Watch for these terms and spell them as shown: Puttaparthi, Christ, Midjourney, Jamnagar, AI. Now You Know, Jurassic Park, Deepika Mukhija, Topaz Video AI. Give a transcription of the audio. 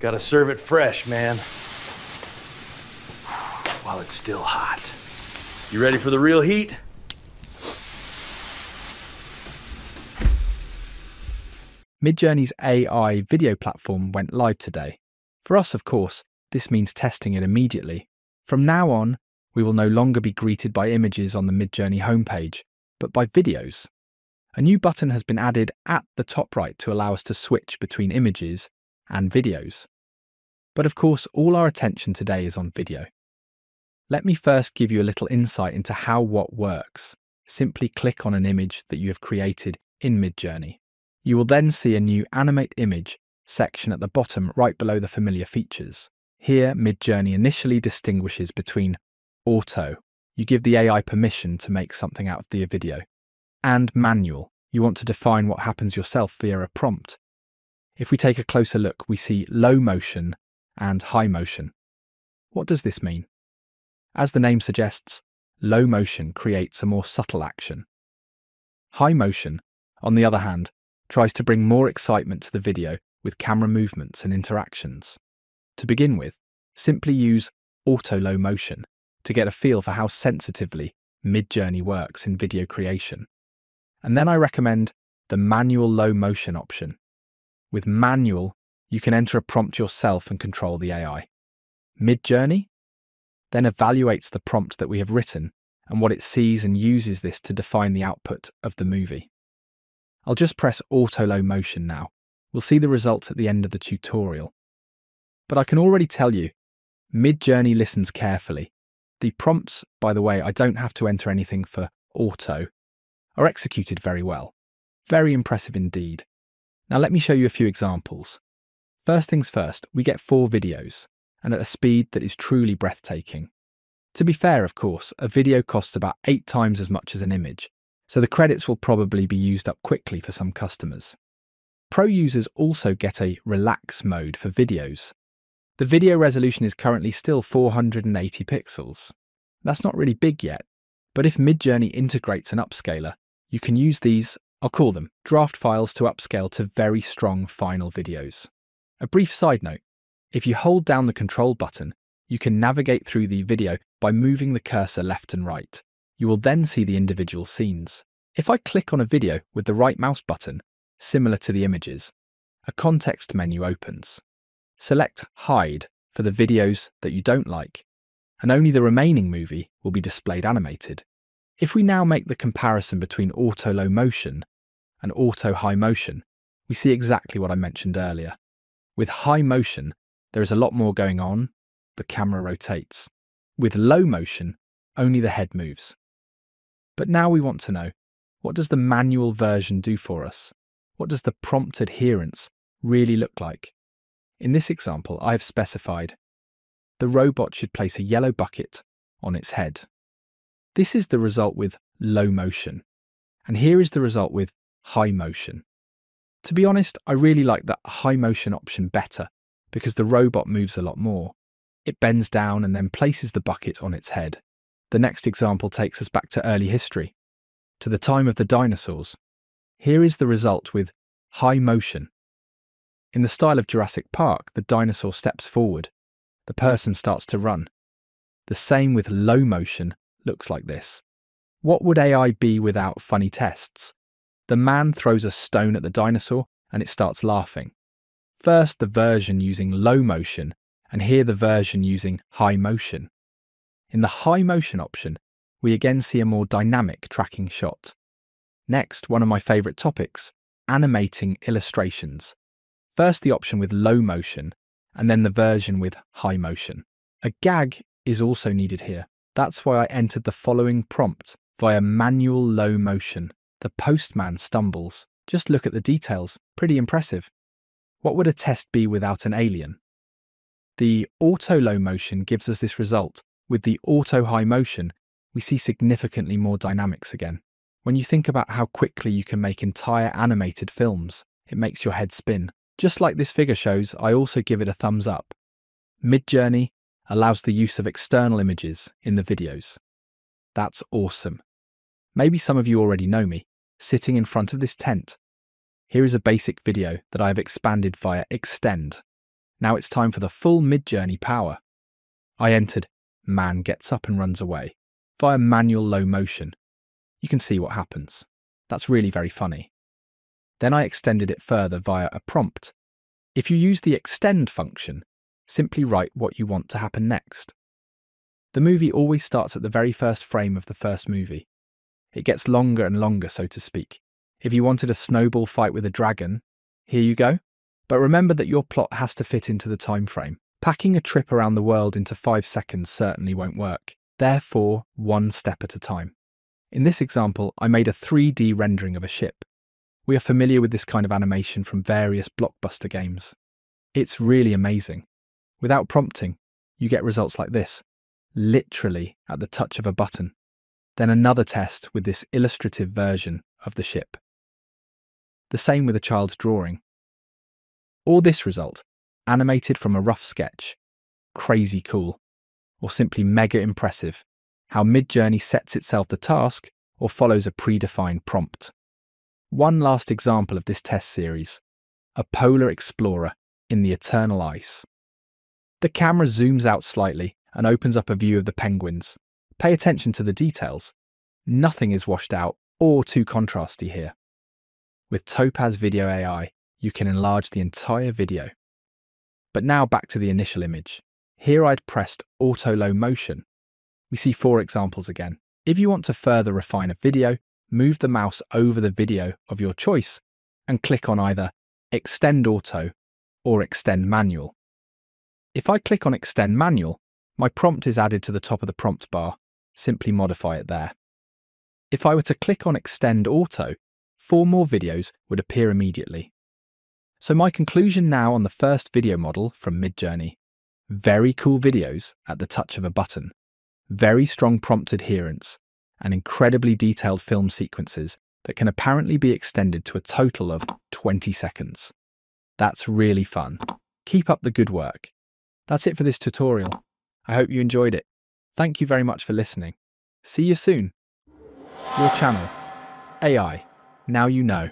Gotta serve it fresh, man. While it's still hot. You ready for the real heat? Midjourney's AI video platform went live today. For us, of course, this means testing it immediately. From now on, we will no longer be greeted by images on the Midjourney homepage, but by videos. A new button has been added at the top right to allow us to switch between images and videos. But of course, all our attention today is on video. Let me first give you a little insight into how what works. Simply click on an image that you have created in Midjourney. You will then see a new Animate Image section at the bottom right below the familiar features. Here, Midjourney initially distinguishes between auto, you give the AI permission to make something out of the video, and manual, you want to define what happens yourself via a prompt. If we take a closer look, we see low motion and high motion. What does this mean? As the name suggests, low motion creates a more subtle action. High motion, on the other hand, tries to bring more excitement to the video with camera movements and interactions. To begin with, simply use auto low motion to get a feel for how sensitively Midjourney works in video creation. And then I recommend the manual low motion option. With manual, you can enter a prompt yourself and control the AI. Midjourney then evaluates the prompt that we have written and what it sees and uses this to define the output of the movie. I'll just press auto low motion now. We'll see the results at the end of the tutorial. But I can already tell you, Midjourney listens carefully. The prompts, by the way, I don't have to enter anything for auto, are executed very well. Very impressive indeed. Now let me show you a few examples. First things first, we get 4 videos, and at a speed that is truly breathtaking. To be fair, of course, a video costs about 8 times as much as an image, so the credits will probably be used up quickly for some customers. Pro users also get a relax mode for videos. The video resolution is currently still 480 pixels. That's not really big yet, but if Midjourney integrates an upscaler, you can use these, I'll call them, draft files to upscale to very strong final videos. A brief side note, if you hold down the control button, you can navigate through the video by moving the cursor left and right. You will then see the individual scenes. If I click on a video with the right mouse button, similar to the images, a context menu opens. Select Hide for the videos that you don't like, and only the remaining movie will be displayed animated. If we now make the comparison between auto low motion and auto high motion, we see exactly what I mentioned earlier. With high motion, there is a lot more going on, the camera rotates. With low motion, only the head moves. But now we want to know, what does the manual version do for us? What does the prompt adherence really look like? In this example, I have specified the robot should place a yellow bucket on its head. This is the result with low motion, and here is the result with high motion. To be honest, I really like that high motion option better because the robot moves a lot more. It bends down and then places the bucket on its head. The next example takes us back to early history, to the time of the dinosaurs. Here is the result with high motion. In the style of Jurassic Park, the dinosaur steps forward. The person starts to run. The same with low motion looks like this. What would AI be without funny tests? The man throws a stone at the dinosaur and it starts laughing. First, the version using low motion, and here the version using high motion. In the high motion option, we again see a more dynamic tracking shot. Next, one of my favourite topics, animating illustrations. First the option with low motion, and then the version with high motion. A gag is also needed here. That's why I entered the following prompt via manual low motion. The postman stumbles. Just look at the details, pretty impressive. What would a test be without an alien? The auto low motion gives us this result. With the auto high motion, we see significantly more dynamics again. When you think about how quickly you can make entire animated films, it makes your head spin. Just like this figure shows, I also give it a thumbs up. Midjourney allows the use of external images in the videos. That's awesome. Maybe some of you already know me, sitting in front of this tent. Here is a basic video that I have expanded via extend. Now it's time for the full Midjourney power. I entered, man gets up and runs away, via manual low motion. You can see what happens. That's really very funny. Then I extended it further via a prompt. If you use the extend function, simply write what you want to happen next. The movie always starts at the very first frame of the first movie. It gets longer and longer, so to speak. If you wanted a snowball fight with a dragon, here you go. But remember that your plot has to fit into the time frame. Packing a trip around the world into 5 seconds certainly won't work. Therefore, one step at a time. In this example, I made a 3D rendering of a ship. We are familiar with this kind of animation from various blockbuster games. It's really amazing. Without prompting, you get results like this, literally at the touch of a button. Then another test with this illustrative version of the ship. The same with a child's drawing. Or this result, animated from a rough sketch. Crazy cool. Or simply mega impressive, how Midjourney sets itself the task or follows a predefined prompt. One last example of this test series, a polar explorer in the eternal ice. The camera zooms out slightly and opens up a view of the penguins. Pay attention to the details. Nothing is washed out or too contrasty here. With Topaz Video AI, you can enlarge the entire video. But now back to the initial image. Here I'd pressed auto low motion. We see 4 examples again. If you want to further refine a video, move the mouse over the video of your choice and click on either extend auto or extend manual. If I click on extend manual, my prompt is added to the top of the prompt bar. Simply modify it there. If I were to click on extend auto, 4 more videos would appear immediately. So my conclusion now on the first video model from Midjourney. Very cool videos at the touch of a button, very strong prompt adherence, and incredibly detailed film sequences that can apparently be extended to a total of 20 seconds. That's really fun. Keep up the good work. That's it for this tutorial. I hope you enjoyed it. Thank you very much for listening. See you soon. Your channel, AI. Now you know.